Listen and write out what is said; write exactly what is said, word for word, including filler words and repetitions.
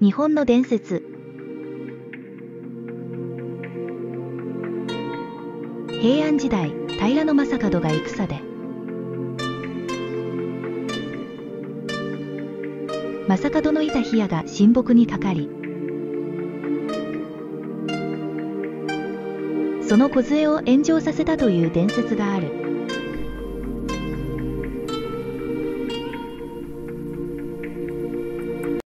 日本の伝説。平安時代、平将門が戦で将門のいた飛矢が神木にかかり、その梢を炎上させたという伝説がある。